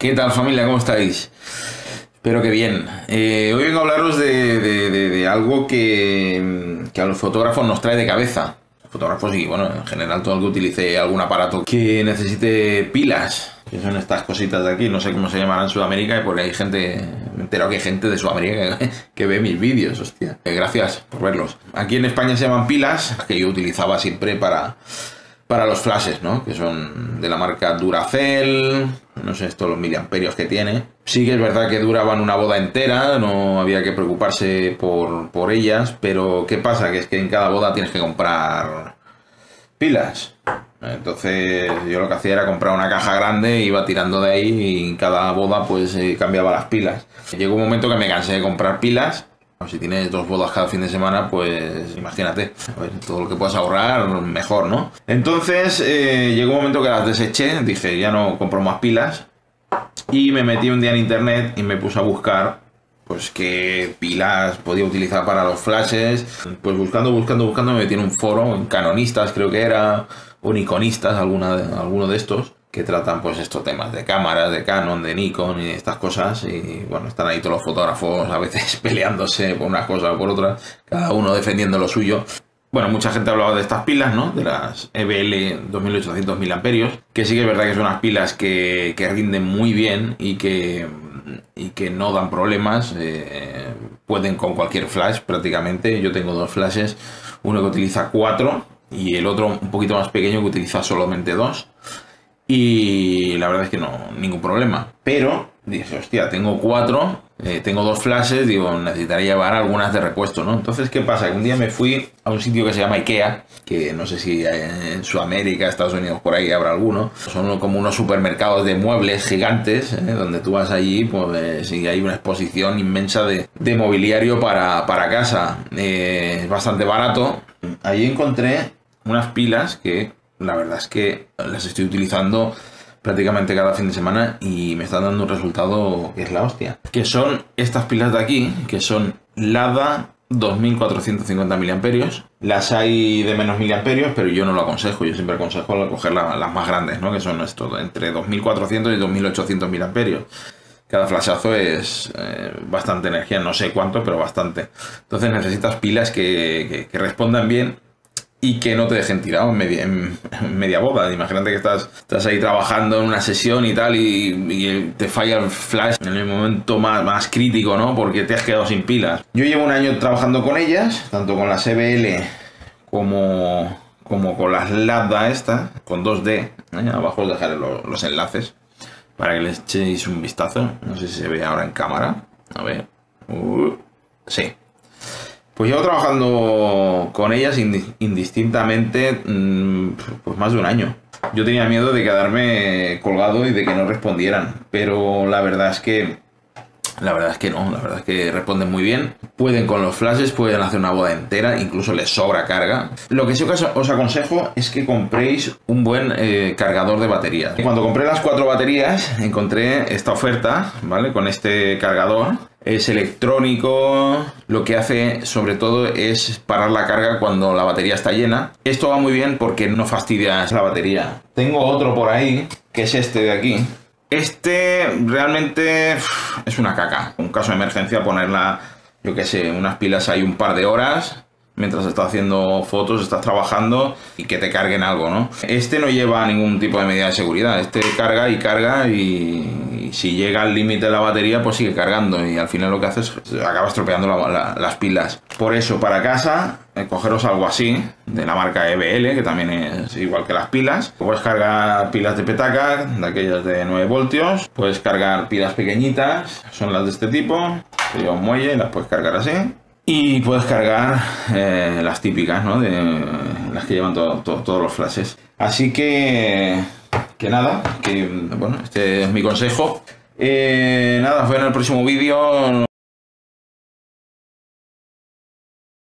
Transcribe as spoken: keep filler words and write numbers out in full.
¿Qué tal, familia? ¿Cómo estáis? Espero que bien. Eh, hoy vengo a hablaros de, de, de, de algo que, que a los fotógrafos nos trae de cabeza. Fotógrafos y, bueno, en general todo el que utilice algún aparato que necesite pilas, que son estas cositas de aquí, no sé cómo se llamarán en Sudamérica, porque hay gente, me he enterado que hay gente de Sudamérica que, que ve mis vídeos, hostia. Eh, gracias por verlos. Aquí en España se llaman pilas, que yo utilizaba siempre para, para los flashes, ¿no? Que son de la marca Duracell, no sé esto, los miliamperios que tiene. Sí que es verdad que duraban una boda entera, no había que preocuparse por, por ellas, pero ¿qué pasa? Que es que en cada boda tienes que comprar pilas. Entonces yo lo que hacía era comprar una caja grande, iba tirando de ahí y en cada boda pues eh, cambiaba las pilas. Llegó un momento que me cansé de comprar pilas. Si tienes dos bodas cada fin de semana, pues imagínate, a ver, todo lo que puedas ahorrar, mejor, ¿no? Entonces eh, llegó un momento que las deseché, dije ya no compro más pilas y me metí un día en internet y me puse a buscar pues qué pilas podía utilizar para los flashes. Pues buscando, buscando, buscando me metí en un foro, en Canonistas creo que era, o Nikonistas, alguna de, alguno de estos, que tratan pues estos temas de cámaras, de Canon, de Nikon y estas cosas. Y bueno, están ahí todos los fotógrafos a veces peleándose por unas cosas o por otras, cada uno defendiendo lo suyo. Bueno, mucha gente ha hablado de estas pilas, ¿no? De las E B L dos mil ochocientos miliamperios, que sí que es verdad que son unas pilas que, que rinden muy bien y que, y que no dan problemas. Eh, pueden con cualquier flash prácticamente. Yo tengo dos flashes, uno que utiliza cuatro y el otro un poquito más pequeño que utiliza solamente dos. Y la verdad es que no, ningún problema. Pero dije, hostia, tengo cuatro, eh, tengo dos flashes, digo, necesitaré llevar algunas de repuesto, ¿no? Entonces, ¿qué pasa? Que un día me fui a un sitio que se llama IKEA, que no sé si en Sudamérica, Estados Unidos, por ahí habrá alguno. Son como unos supermercados de muebles gigantes, ¿eh? Donde tú vas allí, pues y hay una exposición inmensa de, de mobiliario para, para casa. Eh, es bastante barato. Allí encontré unas pilas que... la verdad es que las estoy utilizando prácticamente cada fin de semana y me están dando un resultado que es la hostia. Que son estas pilas de aquí, que son LADDA dos mil cuatrocientos cincuenta miliamperios. Las hay de menos miliamperios, pero yo no lo aconsejo. Yo siempre aconsejo coger las, las más grandes, ¿no? Que son esto, entre dos mil cuatrocientos y dos mil ochocientos miliamperios. Cada flashazo es eh, bastante energía, no sé cuánto, pero bastante. Entonces necesitas pilas que, que, que respondan bien y que no te dejen tirado en media, en media boda. Imagínate que estás, estás ahí trabajando en una sesión y tal y, y te falla el flash en el momento más, más crítico, ¿no? Porque te has quedado sin pilas. Yo llevo un año trabajando con ellas, tanto con las E B L como, como con las LADDA estas, con dos D. ¿eh? Abajo os dejaré los, los enlaces para que les echéis un vistazo. No sé si se ve ahora en cámara. A ver. Uh, sí. Pues llevo trabajando con ellas indistintamente pues más de un año. Yo tenía miedo de quedarme colgado y de que no respondieran, pero la verdad es que la verdad es que no, la verdad es que responden muy bien. Pueden con los flashes, pueden hacer una boda entera, incluso les sobra carga. Lo que sí que os aconsejo es que compréis un buen eh, cargador de baterías. Cuando compré las cuatro baterías, encontré esta oferta, ¿vale? Con este cargador. Es electrónico, lo que hace sobre todo es parar la carga cuando la batería está llena. Esto va muy bien porque no fastidias la batería. Tengo otro por ahí, que es este de aquí. Este realmente es una caca. En caso de emergencia ponerla, yo qué sé, unas pilas ahí un par de horas, mientras estás haciendo fotos, estás trabajando y que te carguen algo, ¿no? Este no lleva ningún tipo de medida de seguridad. Este carga y carga y... si llega al límite de la batería, pues sigue cargando y al final lo que haces es acaba estropeando la, la, las pilas. Por eso, para casa, eh, cogeros algo así, de la marca E B L, que también es igual que las pilas. Puedes cargar pilas de petaca, de aquellas de nueve voltios. Puedes cargar pilas pequeñitas, son las de este tipo, que lleva un muelle y las puedes cargar así. Y puedes cargar eh, las típicas, ¿no? De las que llevan todo, todo, todos los flashes. Así que... que nada, que bueno, este es mi consejo. Eh, nada, os veo en el próximo vídeo.